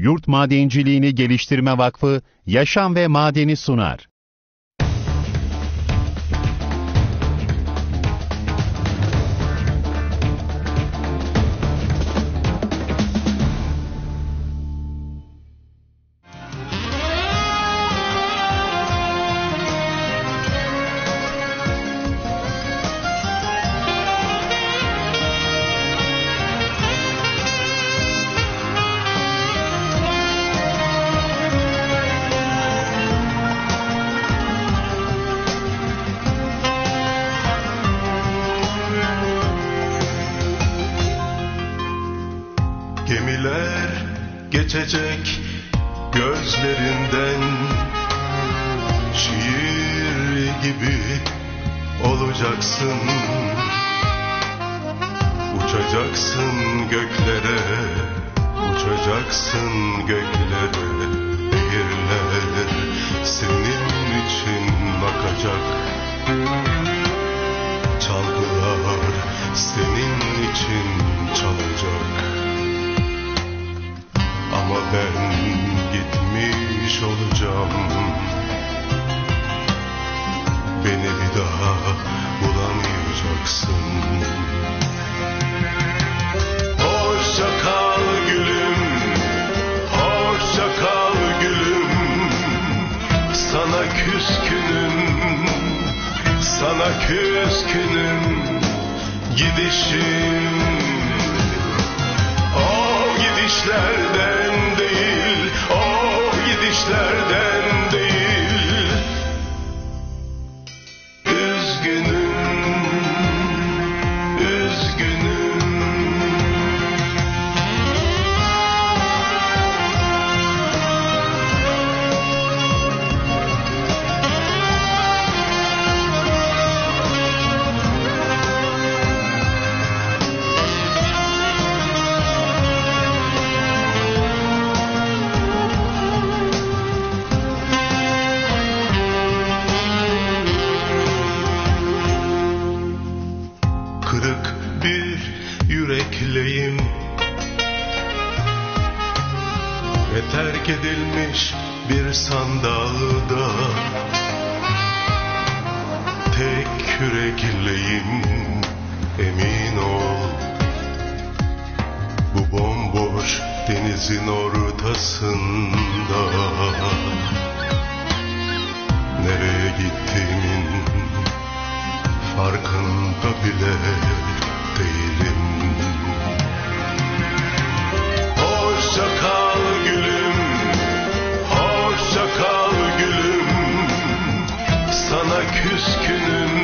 Yurt Madenciliğini Geliştirme Vakfı, Yaşam ve Madeni sunar. Geçecek gözlerinden, şiir gibi olacaksın, uçacaksın göklere, uçacaksın göklere, nehirler senin için akacak, çalgılar senin için çalacak. Ama ben gitmiş olacağım, beni bir daha bulamayacaksın. Hoşça kal gülüm, hoşça kal gülüm, sana küskünüm, sana küskünüm, gidişim. O gidişlerden değil, o gidişlerden değil, üzgünüm, üzgünüm. Terk edilmiş bir sandalda tek yürekliyim, emin ol. Bu bomboş denizin ortasında nereye gittiğimin farkında bile değilim. Hoşça kal gülüm, hoşça kal gülüm, sana küskünüm,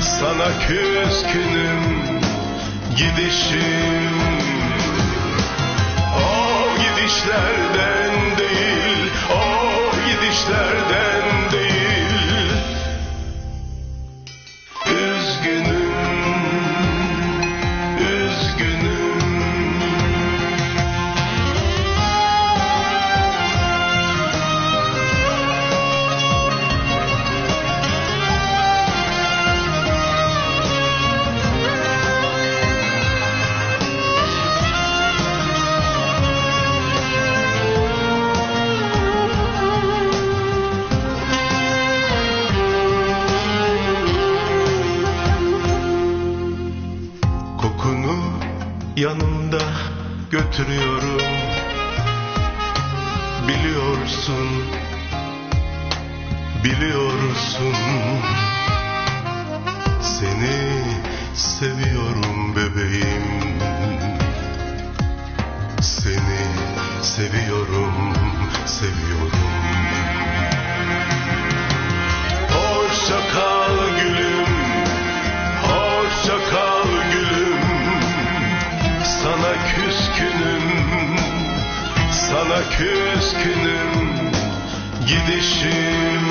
sana küskünüm, gidişim. O gidişlerden değil, o gidişlerden değil, üzgünüm, üzgünüm. Yanımda götürüyorum, biliyorsun, biliyorsun. Seni seviyorum bebeğim, seni seviyorum, seviyorum. Hoşça kal gülüm, hoşça kal gülüm, sana küskünüm, sana küskünüm, gidişim.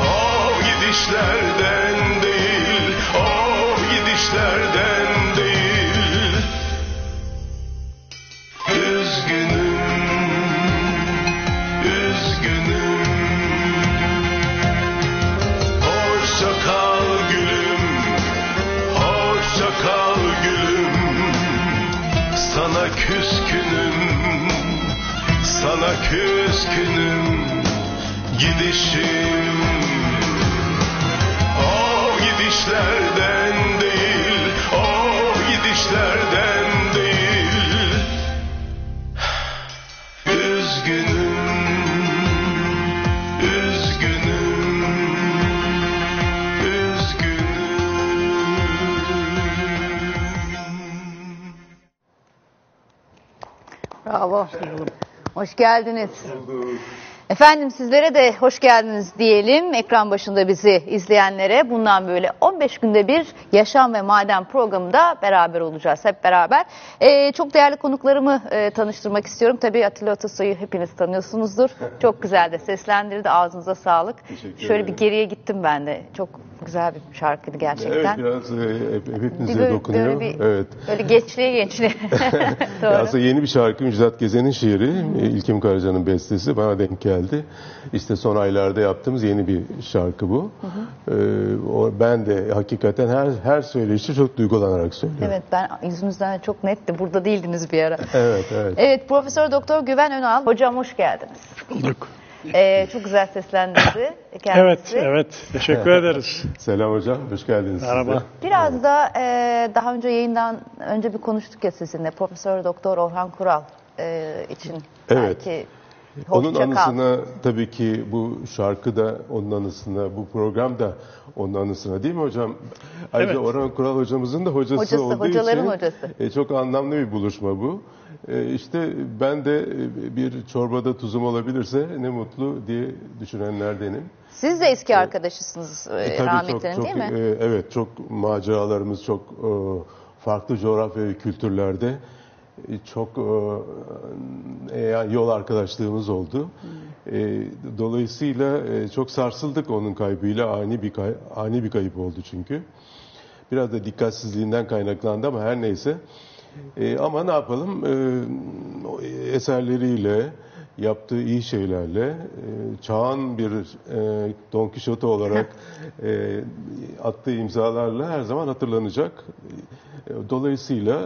O gidişlerden değil, o gidişlerden değil, üzgünüm, üzgünüm. Hoşça kal gülüm, hoşça kal gülüm, sana küskünüm, küskünüm, sana küskünüm, gidişim. O gidişlerden değil, o gidişlerden değil, üzgünüm, üzgünüm, üzgünüm. Bravo. Hoş geldiniz. Hoş bulduk. Efendim sizlere de hoş geldiniz diyelim. Ekran başında bizi izleyenlere bundan böyle 15 günde bir Yaşam ve Maden programında beraber olacağız hep beraber. Çok değerli konuklarımı tanıştırmak istiyorum. Tabii Atilla Atasoy'u hepiniz tanıyorsunuzdur. Çok güzel de seslendirdi. Ağzınıza sağlık. Şöyle bir geriye gittim ben de. Çok güzel bir şarkıydı gerçekten. Evet, biraz hepimize böyle dokunuyor. Böyle, evet. Böyle gençliğe gençliğe. Aslında yeni bir şarkı, Müjdat Gezen'in şiiri, İlkim Karaca'nın bestesi, bana denk geldi. İşte son aylarda yaptığımız yeni bir şarkı bu. Hı hı. Ben de hakikaten her söyleşi çok duygulanarak söylüyorum. Evet, ben yüzümüzden çok netti. Burada değildiniz bir ara. Evet, evet. Evet, Profesör Doktor Güven Önal. Hocam hoş geldiniz. Bulduk. Çok güzel seslendirdi kendisi. Evet, evet. Teşekkür ederiz. Selam hocam, hoş geldiniz. Merhaba. Biraz da daha önce yayından önce bir konuştuk ya sizinle. Profesör Doktor Orhan Kural için. Evet. Belki onun anısına tabii ki bu şarkı da onun anısına, bu program da onun anısına, değil mi hocam? Ayrıca evet. Orhan Kural hocamızın da hocası olduğu için çok anlamlı bir buluşma bu. İşte ben de bir çorbada tuzum olabilirse ne mutlu diye düşünenlerdenim. Siz de eski arkadaşısınız rahmetlerin, değil mi? Evet, çok maceralarımız, çok farklı coğrafya ve kültürlerde çok yol arkadaşlığımız oldu. Dolayısıyla çok sarsıldık onun kaybıyla. Ani bir kayıp oldu çünkü. Biraz da dikkatsizliğinden kaynaklandı ama her neyse. Ama ne yapalım, eserleriyle, yaptığı iyi şeylerle, çağın bir Don Kişot'u olarak attığı imzalarla her zaman hatırlanacak. Dolayısıyla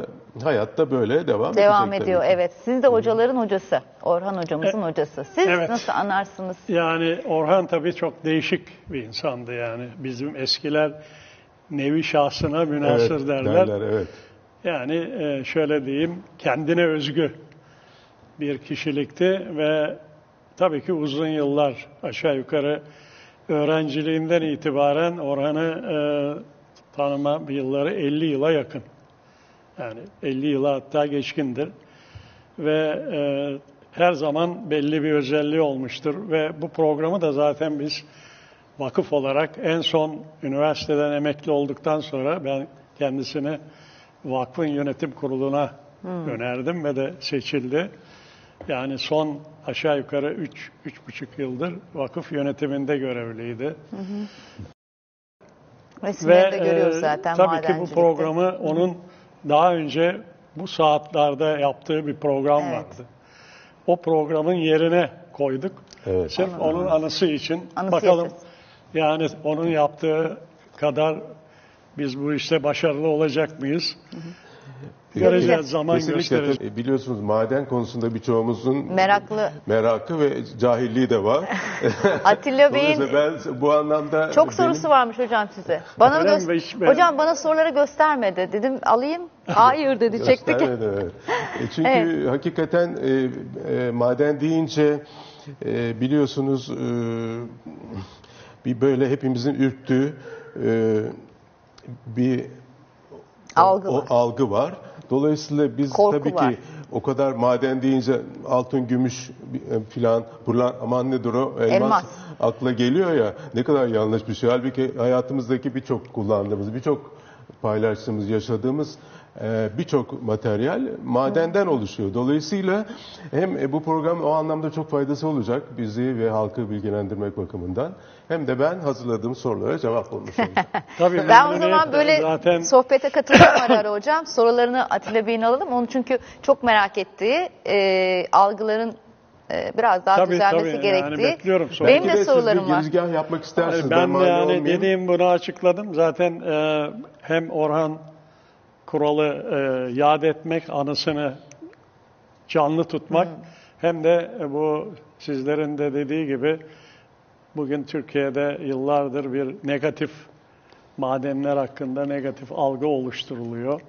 hayatta böyle devam ediyor. Evet, siz de hocaların hocası, Orhan hocamızın hocası. Siz nasıl anarsınız? Yani Orhan tabii çok değişik bir insandı yani. Bizim eskiler nevi şahsına münasır derler. Evet. Yani şöyle diyeyim, kendine özgü bir kişilikti ve tabii ki uzun yıllar aşağı yukarı öğrenciliğinden itibaren Orhan'ı tanıma yılları 50 yıla yakın. Yani 50 yıla hatta geçkindir ve her zaman belli bir özelliği olmuştur ve bu programı da zaten biz vakıf olarak en son üniversiteden emekli olduktan sonra ben kendisini vakfın yönetim kuruluna önerdim ve de seçildi. Yani son aşağı yukarı 3-3,5 yıldır vakıf yönetiminde görevliydi. Hı hı. Resimleri de görüyoruz zaten. Tabii ki bu programı onun daha önce bu saatlerde yaptığı bir program vardı. O programın yerine koyduk. Evet. Sırf onun anısı için. Bakalım yani onun yaptığı kadar biz bu işte başarılı olacak mıyız? Hı hı. Göreceğiz, zaman gösterir. Biliyorsunuz maden konusunda birçoğumuzun merakı ve cahilliği de var. Atilla Bey'in bu anlamda çok sorusu varmış hocam size. Bana hocam bana soruları göstermedi dedim, alayım. Hayır dedi, çektik. Çünkü hakikaten maden deyince biliyorsunuz bir böyle hepimizin ürktüğü bir algı var. Dolayısıyla biz tabii ki o kadar maden deyince altın, gümüş filan, aman nedir o? Elmas akla geliyor ya. Ne kadar yanlış bir şey. Halbuki hayatımızdaki birçok kullandığımız, birçok paylaştığımız, yaşadığımız birçok materyal madenden oluşuyor. Dolayısıyla hem bu program o anlamda çok faydası olacak bizi ve halkı bilgilendirmek bakımından, hem de ben hazırladığım sorulara cevap olmuş olacağım. Tabii, ben o zaman böyle zaten sohbete katılacağım ara hocam. Sorularını Atilla Bey'in alalım. Onu çünkü çok merak ettiği algıların biraz daha düzelmesi gerektiği. Yani benim de sorularım var. Girizgah yapmak istersiniz. Ben de yani dediğim bunu açıkladım. Zaten hem Orhan Kural'ı yad etmek, anısını canlı tutmak, hem de bu sizlerin de dediği gibi bugün Türkiye'de yıllardır bir negatif madenler hakkında negatif algı oluşturuluyor.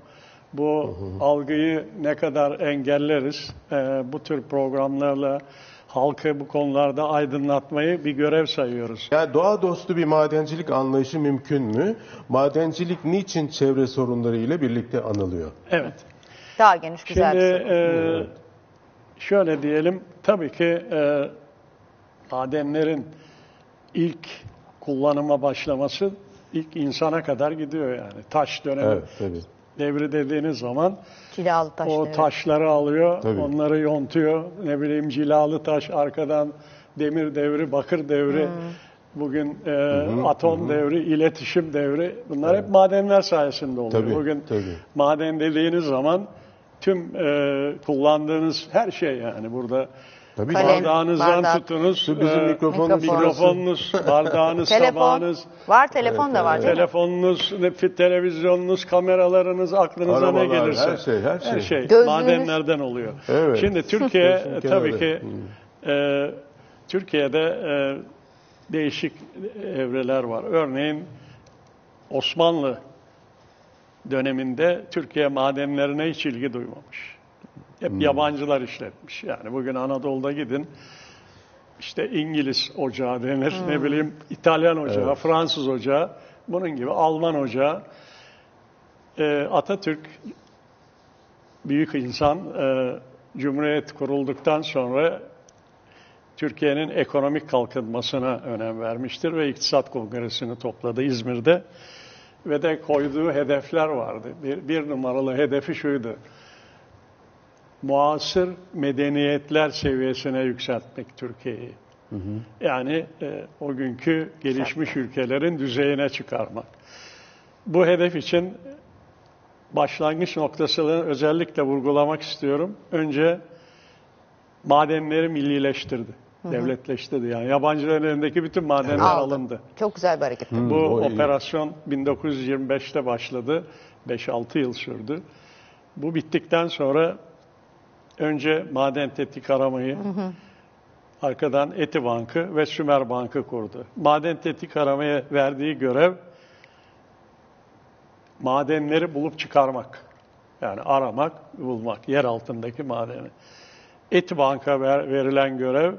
Bu algıyı ne kadar engelleriz? Bu tür programlarla halkı bu konularda aydınlatmayı bir görev sayıyoruz. Yani doğa dostu bir madencilik anlayışı mümkün mü? Madencilik niçin çevre sorunlarıyla birlikte anılıyor? Evet. Daha geniş güzel bir soru. Şöyle diyelim, tabii ki madenlerin ilk kullanıma başlaması ilk insana kadar gidiyor yani. Taş dönemi. Evet, tabii. Devri dediğiniz zaman cilalı taş, o taşları alıyor, tabii, onları yontuyor. Ne bileyim, cilalı taş, arkadan demir devri, bakır devri, bugün atom devri, iletişim devri. Bunlar hep madenler sayesinde oluyor. Tabii, bugün maden dediğiniz zaman tüm kullandığınız her şey yani burada. Tabii, bardağınızdan tutunuz, bizim mikrofonunuz, bardağınız, tabağınız, telefonunuz, televizyonunuz, kameralarınız, aklınıza arabalar, ne gelirse her şey madenlerden oluyor. Evet. Şimdi Türkiye tabii ki Türkiye'de değişik evreler var. Örneğin Osmanlı döneminde Türkiye madenlerine hiç ilgi duymamış. Hep yabancılar işletmiş. Yani bugün Anadolu'da gidin, işte İngiliz ocağı denir, ne bileyim İtalyan ocağı, Fransız ocağı, bunun gibi Alman ocağı. Atatürk, büyük insan, Cumhuriyet kurulduktan sonra Türkiye'nin ekonomik kalkınmasına önem vermiştir ve İktisat Kongresi'ni topladı İzmir'de ve de koyduğu hedefler vardı. Bir numaralı hedefi şuydu: muasır medeniyetler seviyesine yükseltmek Türkiye'yi. Yani o günkü gelişmiş ülkelerin düzeyine çıkarmak. Bu hedef için başlangıç noktasını özellikle vurgulamak istiyorum. Önce madenleri millileştirdi, devletleştirdi. Yani yabancıların elindeki bütün madenler alındı. Çok güzel bir hareket. Bu operasyon 1925'te başladı, 5-6 yıl sürdü. Bu bittikten sonra önce maden tetik aramayı, arkadan Eti Bank'ı ve Sümer Bank'ı kurdu. Maden tetik aramaya verdiği görev, madenleri bulup çıkarmak. Yani aramak, bulmak, yer altındaki madeni. Eti Bank'a verilen görev,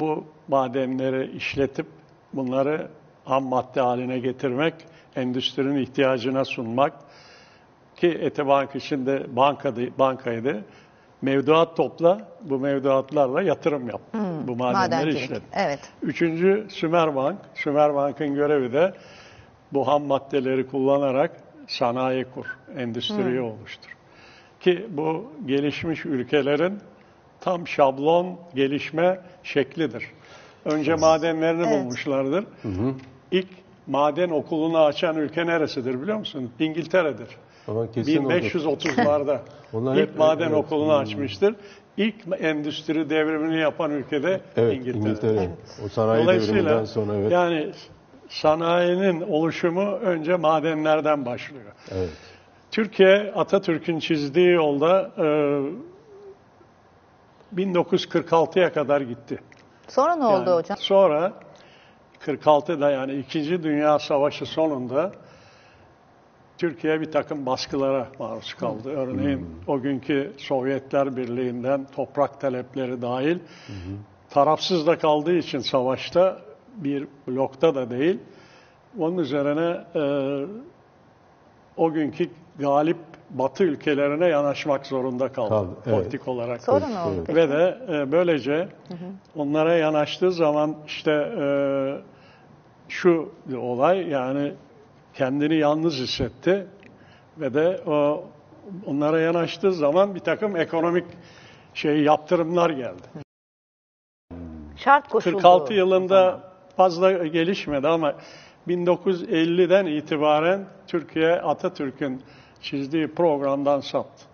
bu madenleri işletip bunları ham madde haline getirmek, endüstrinin ihtiyacına sunmak. Ki Eti Bank için de bankaydı. Mevduat topla, bu mevduatlarla yatırım yap. Bu madenleri işlet. Evet. Üçüncü Sümer Bank. Sümer Bank'ın görevi de bu ham maddeleri kullanarak sanayi kur, endüstriyi oluştur. Ki bu gelişmiş ülkelerin tam şablon gelişme şeklidir. Önce madenlerini bulmuşlardır. İlk maden okulunu açan ülke neresidir biliyor musun? İngiltere'dir. 1530'larda ilk maden okulunu açmıştır. İlk endüstri devrimini yapan ülkede İngiltere. Evet. O sanayi devriminden sonra yani sanayinin oluşumu önce madenlerden başlıyor. Evet. Türkiye, Atatürk'ün çizdiği yolda 1946'ya kadar gitti. Sonra ne oldu hocam? Sonra 46'da yani 2. Dünya Savaşı sonunda Türkiye bir takım baskılara maruz kaldı. Örneğin o günkü Sovyetler Birliği'nden toprak talepleri dahil. Tarafsız da kaldığı için savaşta, bir blokta da değil. Onun üzerine o günkü galip Batı ülkelerine yanaşmak zorunda kaldı politik olarak. Sorun oldu. Ve de böylece onlara yanaştığı zaman işte şu olay, yani kendini yalnız hissetti ve de onlara yanaştığı zaman bir takım ekonomik yaptırımlar geldi. Şart koşuldu. 46 yılında fazla gelişmedi ama 1950'den itibaren Türkiye, Atatürk'ün çizdiği programdan saptı.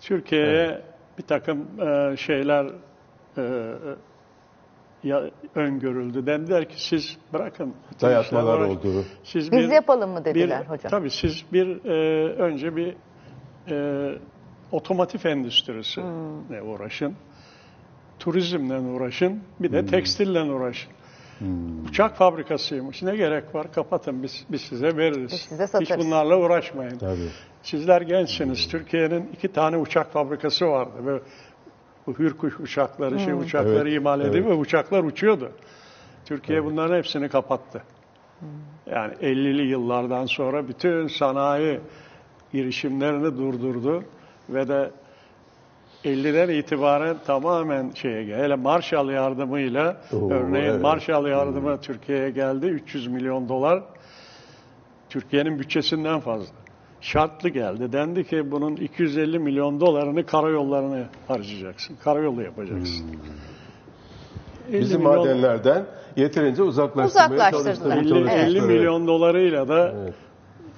Türkiye'ye bir takım şeyler öngörüldü. Dediler ki siz bırakın. Dayatmalar oldu. Biz yapalım mı dediler hocam? Tabii siz önce bir otomotiv endüstrisiyle uğraşın, turizmle uğraşın, bir de tekstille uğraşın. Uçak fabrikasıymış. Ne gerek var? Kapatın, biz size veririz. Biz size satarız. Hiç bunlarla uğraşmayın. Tabii. Sizler gençsiniz. Türkiye'nin 2 tane uçak fabrikası vardı. Böyle, bu Hürkuş uçakları, uçakları imal edip ve uçaklar uçuyordu. Türkiye bunların hepsini kapattı. Yani 50'li yıllardan sonra bütün sanayi girişimlerini durdurdu ve de 50'den itibaren tamamen hele Marshall yardımıyla, örneğin Marshall yardımı Türkiye'ye geldi, 300 milyon dolar Türkiye'nin bütçesinden fazla. Şartlı geldi. Dendi ki bunun 250 milyon dolarını karayollarını harcayacaksın. Karayolu yapacaksın. Bizi madenlerden yeterince uzaklaştırmaya çalıştılar. 50 milyon dolarıyla da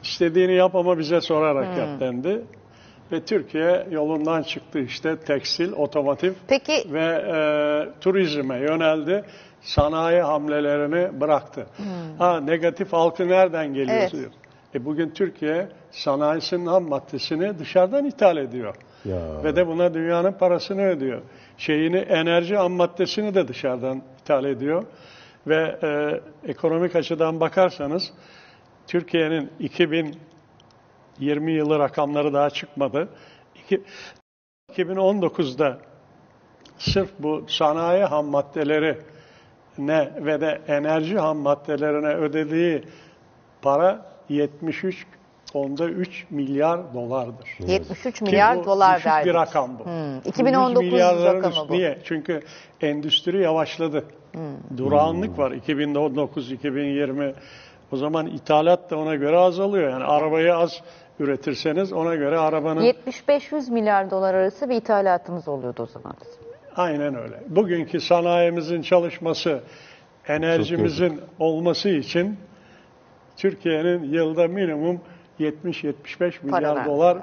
istediğini yap ama bize sorarak yap dendi. Ve Türkiye yolundan çıktı, işte tekstil, otomotiv ve turizme yöneldi. Sanayi hamlelerini bıraktı. Ha, negatif halkı nereden geliyor diyor. Bugün Türkiye sanayisinin ham maddesini dışarıdan ithal ediyor. Ya. Ve de buna dünyanın parasını ödüyor. Enerji ham maddesini de dışarıdan ithal ediyor. Ve ekonomik açıdan bakarsanız Türkiye'nin 2020 yılı rakamları daha çıkmadı. 2019'da sırf bu sanayi ham maddelerine ve de enerji ham maddelerine ödediği para 73,3 milyar dolardır. 73 milyar dolar verdi. Düşük bir rakam bu. 2019 rakamı bu. Niye? Çünkü endüstri yavaşladı. Durağanlık var 2019-2020. O zaman ithalat da ona göre azalıyor. Yani arabayı az üretirseniz ona göre arabanın... 75-100 milyar dolar arası bir ithalatımız oluyordu o zaman. Aynen öyle. Bugünkü sanayimizin çalışması, enerjimizin olması için Türkiye'nin yılda minimum 70-75 milyar dolar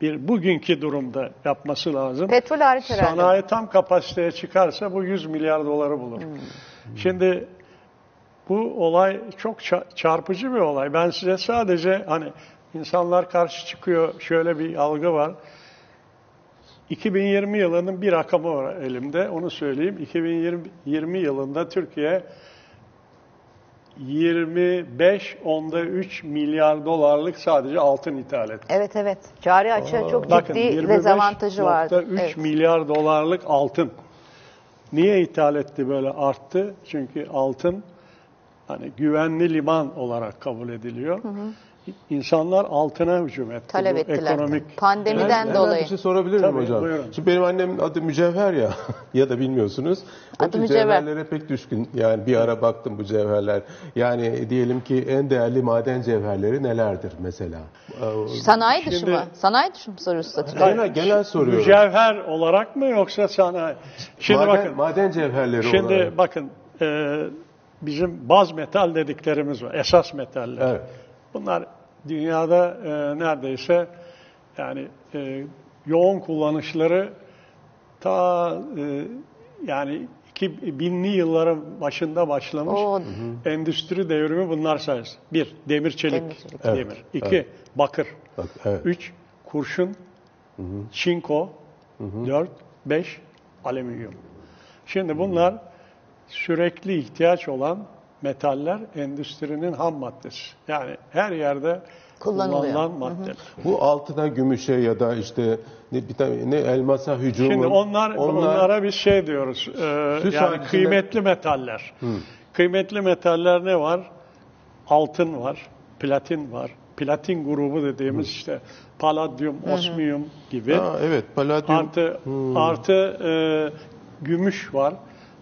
bir bugünkü durumda yapması lazım. Petrol hariç herhalde. Sanayi tam kapasiteye çıkarsa bu 100 milyar doları bulur. Şimdi bu olay çok çarpıcı bir olay. Ben size sadece hani insanlar karşı çıkıyor, şöyle bir algı var. 2020 yılının bir rakamı var elimde, onu söyleyeyim. 2020 yılında Türkiye 25,3 milyar dolarlık sadece altın ithal etti. Evet evet. Cari açığa çok ciddi dezavantajı vardı. 25,3 milyar dolarlık altın. Niye ithal etti, böyle arttı? Çünkü altın hani güvenli liman olarak kabul ediliyor. İnsanlar altına hücum etti. Talep ettiler. Ekonomik. Pandemiden dolayı. Bir şey sorabilir miyim hocam? Buyurun. Şimdi benim annemin adı Mücevher ya. Ya da bilmiyorsunuz. Adı Mücevher. Cevherlere pek düşkün. Yani bir ara baktım bu cevherler. Yani diyelim ki en değerli maden cevherleri nelerdir mesela? Sanayi şimdi, dışı mı? Sanayi dışı mı soruyorsun? Yani genel soruyorum. Mücevher olarak mı yoksa sanayi? Şimdi bakın. Maden cevherleri şimdi olarak. Şimdi bakın. Bizim baz metal dediklerimiz var. Esas metaller. Evet. Bunlar dünyada neredeyse yani yoğun kullanışları ta yani 2000'li yılların başında başlamış. Endüstri devrimi bunlar sayesinde. 1. Demir çelik. Demir. 2. Bakır. 3. Kurşun. Çinko. 4. 5. Alüminyum. Şimdi bunlar sürekli ihtiyaç olan metaller, endüstrinin ham maddesi. Yani her yerde kullanılan madde. Bu altına, gümüşe ya da işte ne elmasa hücumun. Şimdi onlara bir şey diyoruz. Yani kıymetli metaller. Kıymetli metaller ne var? Altın var, platin var. Platin grubu dediğimiz işte paladyum, osmiyum gibi. Paladyum. Artı gümüş var.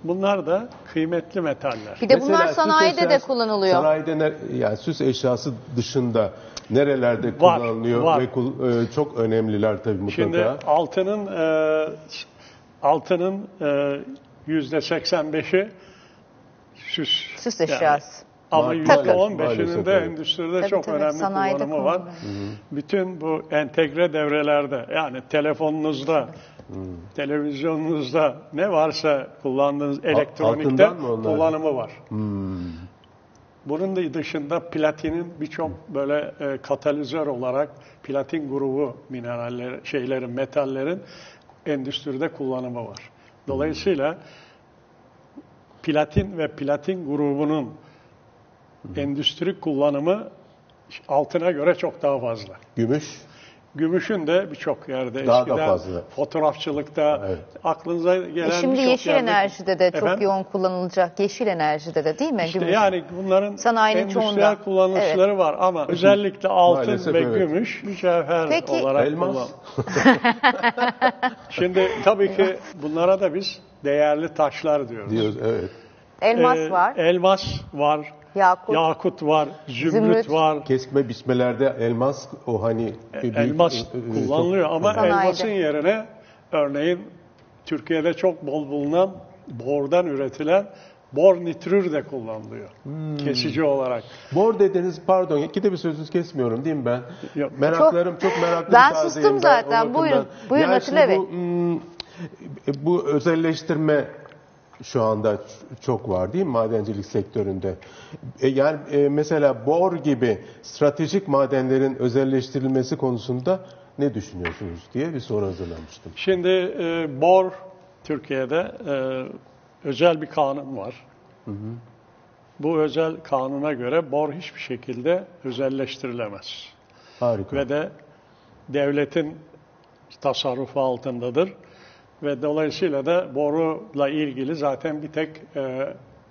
Bunlar da kıymetli metaller. Bir de mesela bunlar sanayide de kullanılıyor. Sanayide yani süs eşyası dışında nerelerde kullanılıyor? Ve çok önemliler tabii mutlaka. Şimdi altının %85'i süs eşyası. Ama %15'inin de endüstride çok önemli kullanımı var. Bütün bu entegre devrelerde, yani telefonunuzda, televizyonunuzda ne varsa kullandığınız elektronikte kullanımı var. Bunun dışında platinin birçok böyle katalizör olarak platin grubu mineraller, şeylerin, metallerin endüstride kullanımı var. Dolayısıyla platin ve platin grubunun endüstri kullanımı altına göre çok daha fazla. Gümüş? Gümüşün de birçok yerde daha eskiden, da fazla. Fotoğrafçılıkta, evet. Aklınıza gelen birçok şimdi yeşil yerde, enerjide de efendim, çok yoğun kullanılacak. Yeşil enerjide de değil mi? İşte gümüş. Yani bunların sanayinin endüstriyel kullanışları evet, var ama özellikle altın maalesef ve evet, gümüş mücevher peki, olarak kullanılıyor. Şimdi tabii ki bunlara da biz değerli taşlar diyoruz. Diyoruz evet. Elmas var. Elmas var. Yakut var, zümrüt var. Kesme biçmelerde elmas o hani... elmas kullanılıyor ama sanayide, elmasın yerine örneğin Türkiye'de çok bol bulunan bordan üretilen bor nitrür de kullanılıyor. Hmm. Kesici olarak. Bor dediniz pardon, ikide bir sözünüz kesmiyorum değil mi ben? Yok. Meraklarım çok meraklı. Ben sustum zaten. Buyurun. Buyurun Atilla Bey. Bu özelleştirme şu anda çok var değil mi madencilik sektöründe? Yani mesela bor gibi stratejik madenlerin özelleştirilmesi konusunda ne düşünüyorsunuz diye bir soru hazırlamıştım. Şimdi bor Türkiye'de özel bir kanun var. Hı hı. Bu özel kanuna göre bor hiçbir şekilde özelleştirilemez. Harika. Ve de devletin tasarrufu altındadır. Ve dolayısıyla da boruyla ilgili zaten bir tek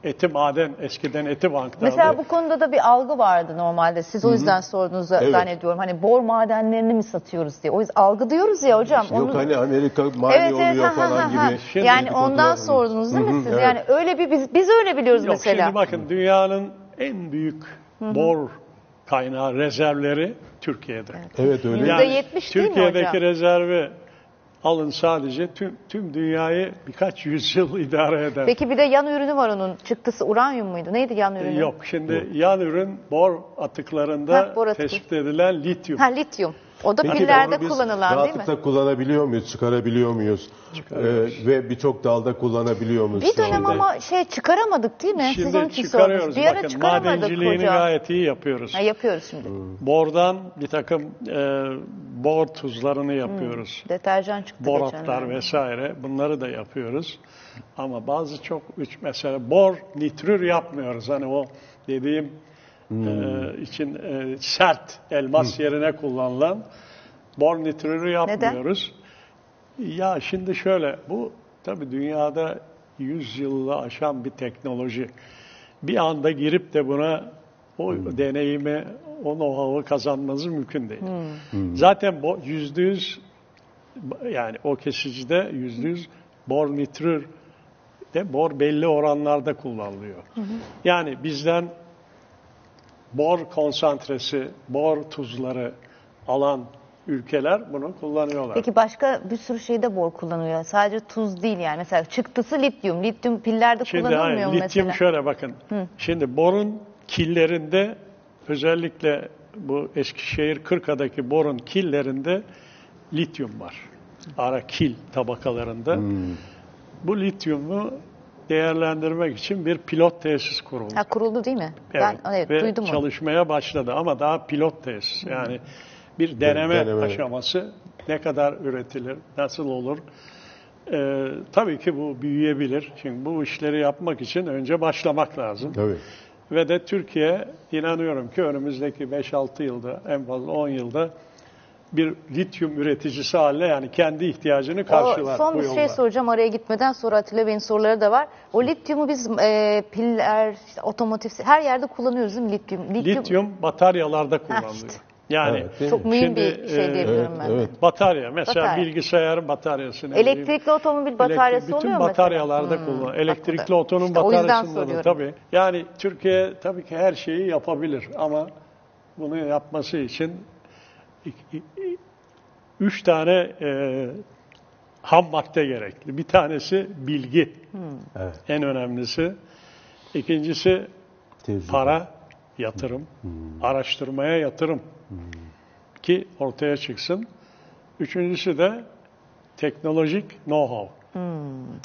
Eti Maden, eskiden Eti Bank'ta. Mesela bu konuda da bir algı vardı normalde. Siz o yüzden sorduğunuzu evet, zannediyorum. Hani bor madenlerini mi satıyoruz diye. O yüzden algı diyoruz ya hocam. Yok onu... hani Amerika mali evet, oluyor evet, falan gibi. Şimdi yani ondan sordunuz değil mi siz? Evet. Yani öyle bir biz öyle biliyoruz. Yok, mesela. Şimdi bakın dünyanın en büyük bor kaynağı rezervleri Türkiye'de. Evet, evet öyle. Yani, %70 değil mi hocam? Türkiye'deki rezervi alın sadece tüm dünyayı birkaç yüzyıl idare eder. Peki bir de yan ürünü var onun. Çıktısı uranyum muydu? Neydi yan ürünü? Yok şimdi yok, yan ürün bor atıklarında tespit edilen lityum. Ha lityum. O da peki, pillerde kullanılan değil mi? Rahatlıkla kullanabiliyor muyuz? Çıkarabiliyor muyuz? Ve birçok dalda kullanabiliyor muyuz? Bir dönem ama şey çıkaramadık değil mi? Şimdi sizin çıkarıyoruz. Bir ara çıkaramadık madenciliğini hocam, gayet iyi yapıyoruz. Ha, yapıyoruz şimdi. Bordan bir takım bor tuzlarını yapıyoruz. Deterjan çıktı. Boratlar vesaire bunları da yapıyoruz. Ama bazı çok mesela bor nitrür yapmıyoruz. Hani o dediğim için sert elmas yerine kullanılan bor nitrürü yapmıyoruz. Neden? Ya şimdi şöyle, bu tabii dünyada 100 yılı aşan bir teknoloji. Bir anda girip de buna o deneyimi, o know-how'u kazanmanız mümkün değil. Zaten bu %100 yani o kesicide %100 bor nitrür de bor belli oranlarda kullanılıyor. Yani bizden bor konsantresi, bor tuzları alan ülkeler bunu kullanıyorlar. Peki başka bir sürü şeyde bor kullanıyor. Sadece tuz değil yani. Mesela çıktısı lityum. Lityum pillerde şimdi kullanılmıyor mu mesela? Lityum şöyle bakın. Şimdi borun killerinde özellikle bu Eskişehir Kırka'daki borun killerinde lityum var. Ara kil tabakalarında. Bu lityumu değerlendirmek için bir pilot tesis kuruldu. Ha, kuruldu değil mi? Evet. Ben, evet, ve duydum çalışmaya onu başladı ama daha pilot tesis. Yani bir deneme aşaması, ne kadar üretilir, nasıl olur? Tabii ki bu büyüyebilir. Şimdi bu işleri yapmak için önce başlamak lazım. Tabii. Ve de Türkiye inanıyorum ki önümüzdeki 5-6 yılda en fazla 10 yılda bir lityum üreticisi haline yani kendi ihtiyacını karşılar. O son bir şey soracağım araya gitmeden sonra Atilla Bey'in soruları da var. O lityumu biz piller, işte, otomotiv her yerde kullanıyoruz değil mi lityum? Lityum bataryalarda kullanılıyor. İşte. Yani evet, çok mühim bir şey diyebilirim ben. Evet. Batarya mesela bilgisayarın bataryasını. Elektrikli otomobil bataryası oluyor mu? Bütün bataryalarda kullanılıyor. Elektrikli otomobil işte bataryasında tabii. Yani Türkiye tabii ki her şeyi yapabilir ama bunu yapması için 3 tane ham madde gerekli. Bir tanesi bilgi. Evet. En önemlisi. İkincisi tecrübe, para, yatırım. Araştırmaya yatırım. Ki ortaya çıksın. Üçüncüsü de teknolojik know-how.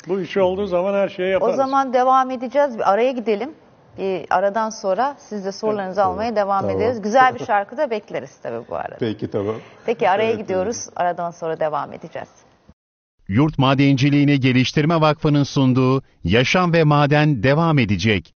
Bu üçü olduğu zaman her şeyi yaparız. O zaman devam edeceğiz. Bir araya gidelim. aradan sonra siz de sorularınızı almaya devam ederiz. Güzel bir şarkı da bekleriz tabii bu arada. Peki, tamam. Peki, araya gidiyoruz. Tamam. Aradan sonra devam edeceğiz. Yurt Madenciliğini Geliştirme Vakfı'nın sunduğu Yaşam ve Maden devam edecek.